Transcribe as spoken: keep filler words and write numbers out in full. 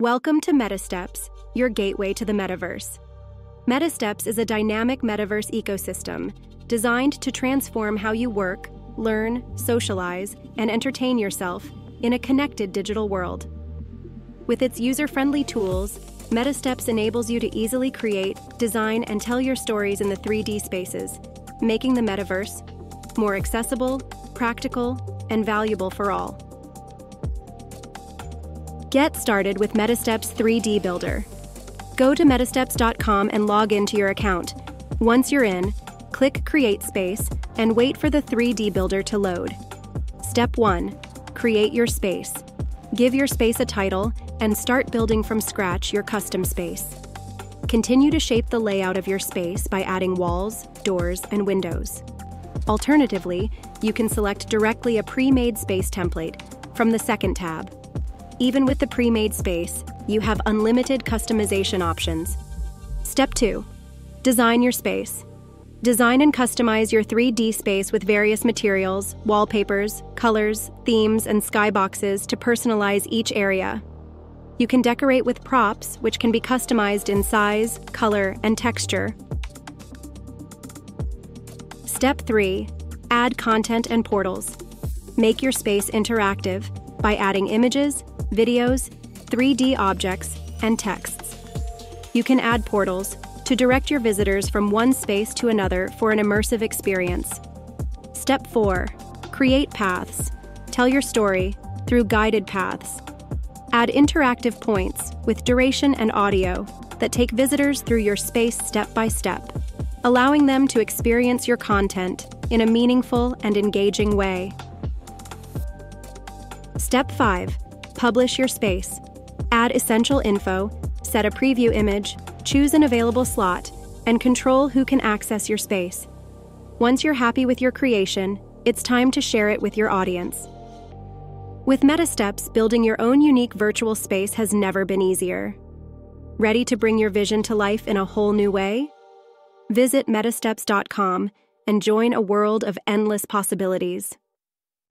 Welcome to MetaSteps, your gateway to the metaverse. MetaSteps is a dynamic metaverse ecosystem designed to transform how you work, learn, socialize, and entertain yourself in a connected digital world. With its user-friendly tools, MetaSteps enables you to easily create, design, and tell your stories in the three D spaces, making the metaverse more accessible, practical, and valuable for all. Get started with MetaSteps three D Builder. Go to metasteps dot com and log into your account. Once you're in, click Create Space and wait for the three D Builder to load. Step one, create your space. Give your space a title and start building from scratch your custom space. Continue to shape the layout of your space by adding walls, doors, and windows. Alternatively, you can select directly a pre-made space template from the second tab. Even with the pre-made space, you have unlimited customization options. Step two, design your space. Design and customize your three D space with various materials, wallpapers, colors, themes, and skyboxes to personalize each area. You can decorate with props, which can be customized in size, color, and texture. Step three, add content and portals. Make your space interactive by adding images, videos, three D objects, and texts. You can add portals to direct your visitors from one space to another for an immersive experience. Step four, create paths. Tell your story through guided paths. Add interactive points with duration and audio that take visitors through your space step by step, allowing them to experience your content in a meaningful and engaging way. Step five, publish your space. Add essential info, set a preview image, choose an available slot, and control who can access your space. Once you're happy with your creation, it's time to share it with your audience. With MetaSteps, building your own unique virtual space has never been easier. Ready to bring your vision to life in a whole new way? Visit metasteps dot com and join a world of endless possibilities.